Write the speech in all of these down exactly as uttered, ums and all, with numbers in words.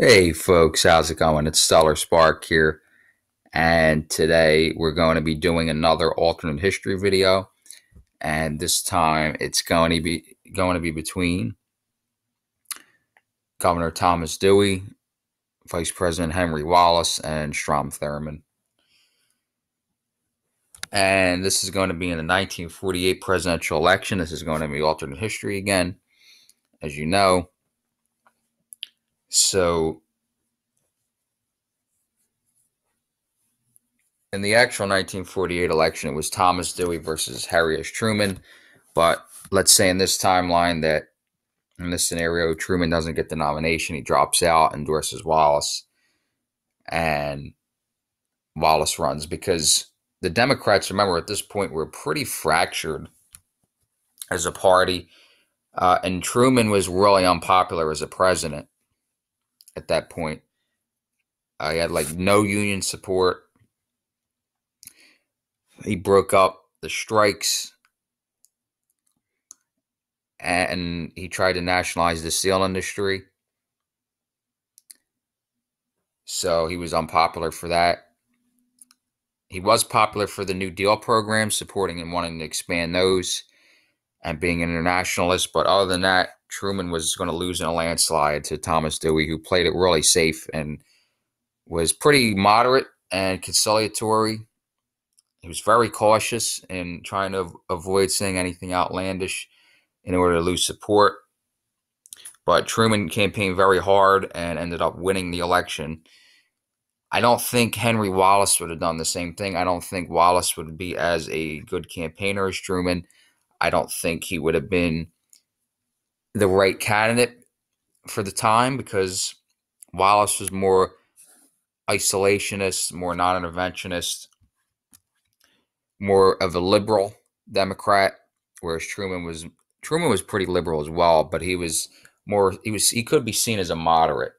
Hey folks, how's it going? It's Stellar Spark here, and today we're going to be doing another alternate history video, and this time it's going to be going to be between Governor Thomas Dewey, Vice President Henry Wallace, and Strom Thurmond. And this is going to be in the nineteen forty-eight presidential election. This is going to be alternate history again, as you know. So, in the actual nineteen forty-eight election, it was Thomas Dewey versus Harry S. Truman. But let's say in this timeline that, in this scenario, Truman doesn't get the nomination. He drops out, endorses Wallace, and Wallace runs. Because the Democrats, remember, at this point, were pretty fractured as a party. Uh, and Truman was really unpopular as a president. At that point, uh, he had like no union support. He broke up the strikes, and he tried to nationalize the steel industry. So he was unpopular for that. He was popular for the New Deal program, supporting and wanting to expand those and being an internationalist. But other than that, Truman was going to lose in a landslide to Thomas Dewey, who played it really safe and was pretty moderate and conciliatory. He was very cautious in trying to avoid saying anything outlandish in order to lose support. But Truman campaigned very hard and ended up winning the election. I don't think Henry Wallace would have done the same thing. I don't think Wallace would be as a good campaigner as Truman. I don't think he would have been the right candidate for the time, because Wallace was more isolationist, more non-interventionist, more of a liberal Democrat, whereas Truman was Truman was pretty liberal as well, but he was more he was he could be seen as a moderate,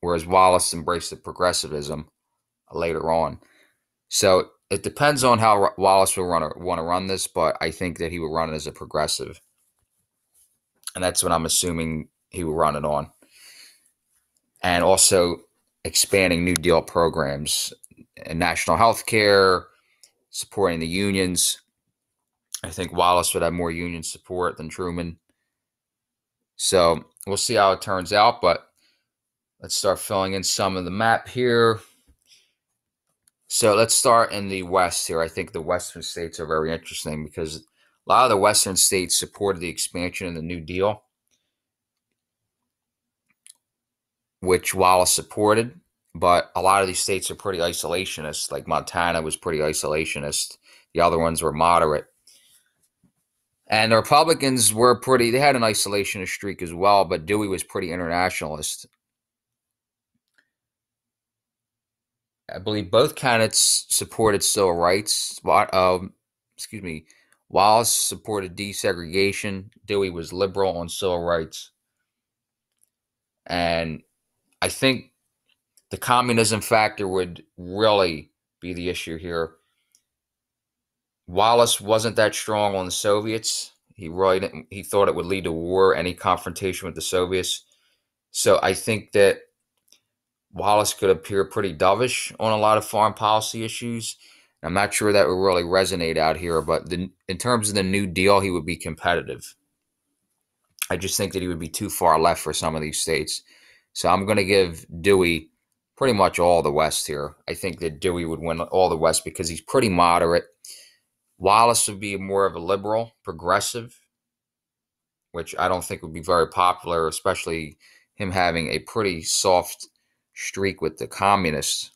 whereas Wallace embraced the progressivism later on. So it depends on how Wallace will run or want to run this, but I think that he will run it as a progressive. And that's what I'm assuming he will run it on. And also expanding New Deal programs and national health care, supporting the unions. I think Wallace would have more union support than Truman. So we'll see how it turns out, but let's start filling in some of the map here. So let's start in the West here. I think the Western states are very interesting because a lot of the Western states supported the expansion of the New Deal, which Wallace supported, but a lot of these states are pretty isolationist. Like Montana was pretty isolationist. The other ones were moderate. And the Republicans were pretty, they had an isolationist streak as well, but Dewey was pretty internationalist. I believe both candidates supported civil rights. Um, excuse me. Wallace supported desegregation. Dewey was liberal on civil rights. And I think the communism factor would really be the issue here. Wallace wasn't that strong on the Soviets. He really didn't, he thought it would lead to war, any confrontation with the Soviets. So I think that Wallace could appear pretty dovish on a lot of foreign policy issues. I'm not sure that would really resonate out here, but the, in terms of the New Deal, he would be competitive. I just think that he would be too far left for some of these states. So I'm going to give Dewey pretty much all the West here. I think that Dewey would win all the West because he's pretty moderate. Wallace would be more of a liberal, progressive, which I don't think would be very popular, especially him having a pretty soft streak with the communists.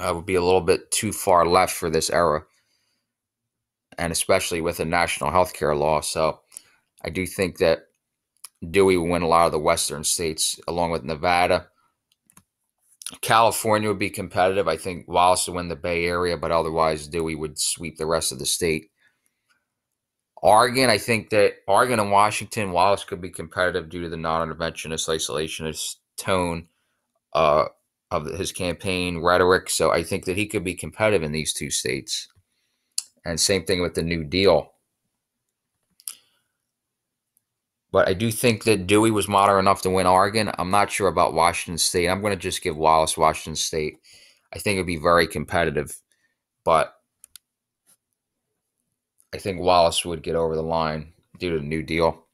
Uh, would be a little bit too far left for this era, and especially with a national health care law. So I do think that Dewey will win a lot of the Western states, along with Nevada. California would be competitive. I think Wallace would win the Bay Area, but otherwise Dewey would sweep the rest of the state. Oregon, I think that Oregon and Washington, Wallace could be competitive due to the non-interventionist, isolationist tone Uh, of his campaign rhetoric. So I think that he could be competitive in these two states. And same thing with the New Deal. But I do think that Dewey was modern enough to win Oregon. I'm not sure about Washington State. I'm going to just give Wallace Washington State. I think it would be very competitive, but I think Wallace would get over the line due to the New Deal.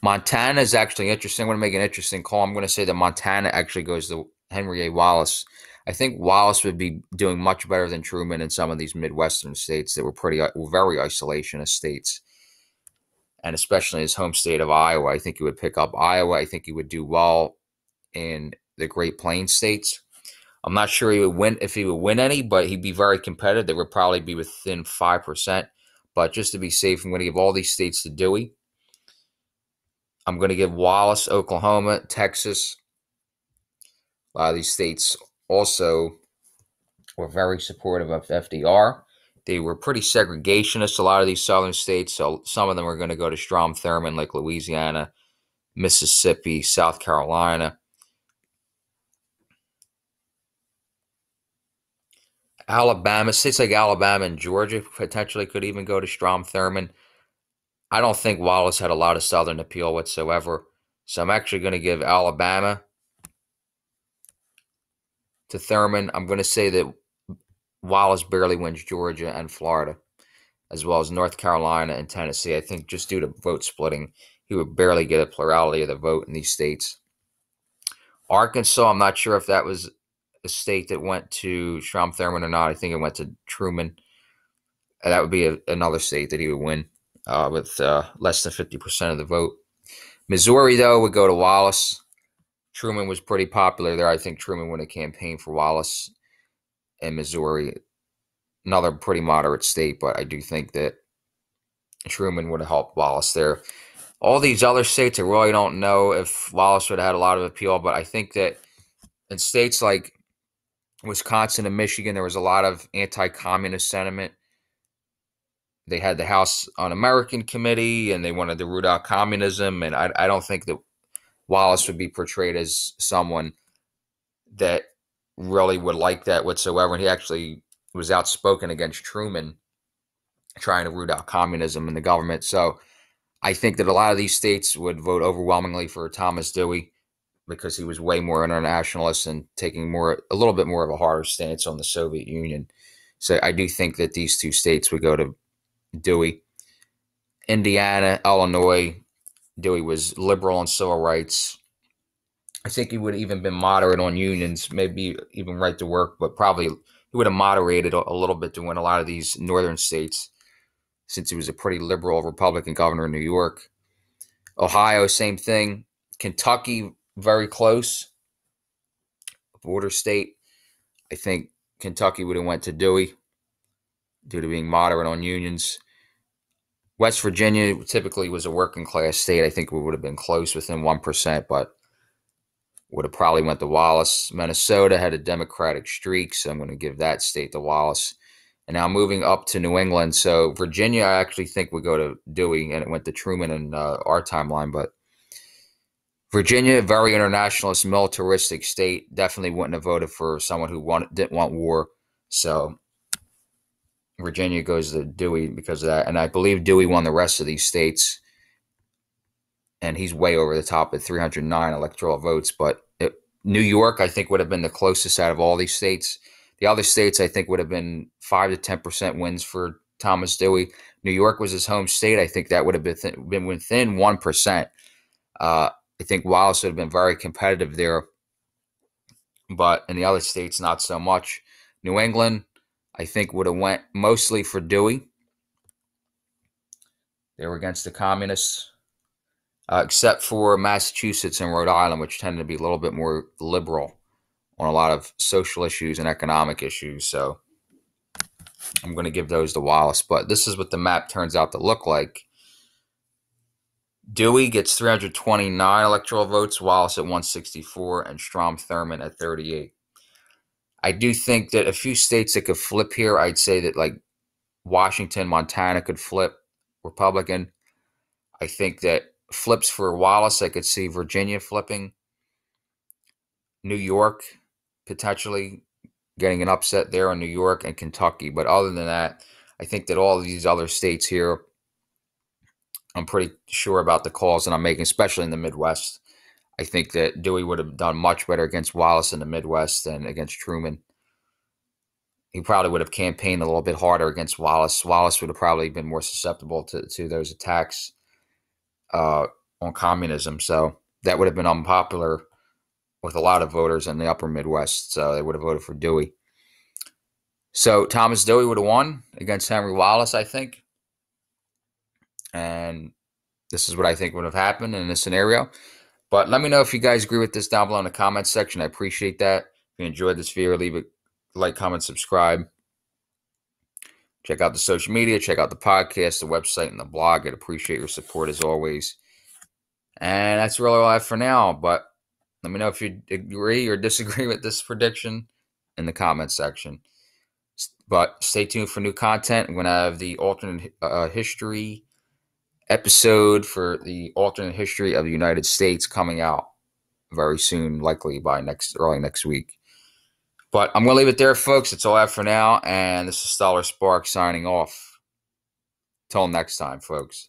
Montana is actually interesting. I'm going to make an interesting call. I'm going to say that Montana actually goes to Henry A. Wallace. I think Wallace would be doing much better than Truman in some of these Midwestern states that were pretty were very isolationist states. And especially his home state of Iowa, I think he would pick up Iowa. I think he would do well in the Great Plains states. I'm not sure he would win if he would win any, but he'd be very competitive. They would probably be within five percent. But just to be safe, I'm going to give all these states to Dewey. I'm going to give Wallace, Oklahoma, Texas. A lot of these states also were very supportive of F D R. They were pretty segregationist, a lot of these southern states, so some of them are going to go to Strom Thurmond, like Louisiana, Mississippi, South Carolina. Alabama, states like Alabama and Georgia potentially could even go to Strom Thurmond. I don't think Wallace had a lot of southern appeal whatsoever, so I'm actually going to give Alabama to Thurmond. I'm going to say that Wallace barely wins Georgia and Florida, as well as North Carolina and Tennessee. I think just due to vote splitting, he would barely get a plurality of the vote in these states. Arkansas, I'm not sure if that was a state that went to Strom Thurmond or not. I think it went to Truman. That would be a, another state that he would win uh, with uh, less than fifty percent of the vote. Missouri, though, would go to Wallace. Truman was pretty popular there. I think Truman won a campaign for Wallace. And Missouri, another pretty moderate state, but I do think that Truman would have helped Wallace there. All these other states, I really don't know if Wallace would have had a lot of appeal, but I think that in states like Wisconsin and Michigan, there was a lot of anti-communist sentiment. They had the House Un-American Committee, and they wanted to root out communism, and I, I don't think that Wallace would be portrayed as someone that really would like that whatsoever. And he actually was outspoken against Truman trying to root out communism in the government. So I think that a lot of these states would vote overwhelmingly for Thomas Dewey because he was way more internationalist and taking more, a little bit more of a harder stance on the Soviet Union. So I do think that these two states would go to Dewey. Indiana, Illinois, Dewey was liberal on civil rights. I think he would have even been moderate on unions, maybe even right to work, but probably he would have moderated a little bit to win a lot of these northern states since he was a pretty liberal Republican governor in New York. Ohio, same thing. Kentucky, very close. Border state. I think Kentucky would have went to Dewey due to being moderate on unions. West Virginia typically was a working class state. I think we would have been close within one percent, but would have probably went to Wallace. Minnesota had a Democratic streak, so I'm going to give that state to Wallace. And now moving up to New England. So Virginia, I actually think would go to Dewey, and it went to Truman in uh, our timeline. But Virginia, very internationalist, militaristic state, definitely wouldn't have voted for someone who wanted, didn't want war. So Virginia goes to Dewey because of that. And I believe Dewey won the rest of these states. And he's way over the top at three hundred nine electoral votes. But it, New York, I think, would have been the closest out of all these states. The other states, I think, would have been five to ten percent wins for Thomas Dewey. New York was his home state. I think that would have been, been within one percent. Uh, I think Wallace would have been very competitive there. But in the other states, not so much. New England, I think, would have went mostly for Dewey. They were against the communists. Uh, except for Massachusetts and Rhode Island, which tend to be a little bit more liberal on a lot of social issues and economic issues. So I'm going to give those to Wallace. But this is what the map turns out to look like. Dewey gets three hundred twenty-nine electoral votes, Wallace at one sixty-four, and Strom Thurmond at thirty-eight. I do think that a few states that could flip here, I'd say that like Washington, Montana could flip Republican. I think that flips for Wallace. I could see Virginia flipping. New York potentially getting an upset there on New York and Kentucky. But other than that, I think that all of these other states here I'm pretty sure about the calls that I'm making, especially in the Midwest. I think that Dewey would have done much better against Wallace in the Midwest than against Truman. He probably would have campaigned a little bit harder against Wallace. Wallace would have probably been more susceptible to, to those attacks uh, on communism. So that would have been unpopular with a lot of voters in the upper Midwest. So they would have voted for Dewey. So Thomas Dewey would have won against Henry Wallace, I think. And this is what I think would have happened in this scenario. But let me know if you guys agree with this down below in the comments section. I appreciate that. If you enjoyed this video, leave a like, comment, subscribe. Check out the social media. Check out the podcast, the website, and the blog. I'd appreciate your support as always. And that's really all I have for now. But let me know if you agree or disagree with this prediction in the comments section. But stay tuned for new content. I'm going to have the alternate uh, history episode for the alternate history of the United States coming out very soon, likely by next early next week. But I'm going to leave it there, folks. That's all I have for now. And this is Stoller Spark signing off. Till next time, folks.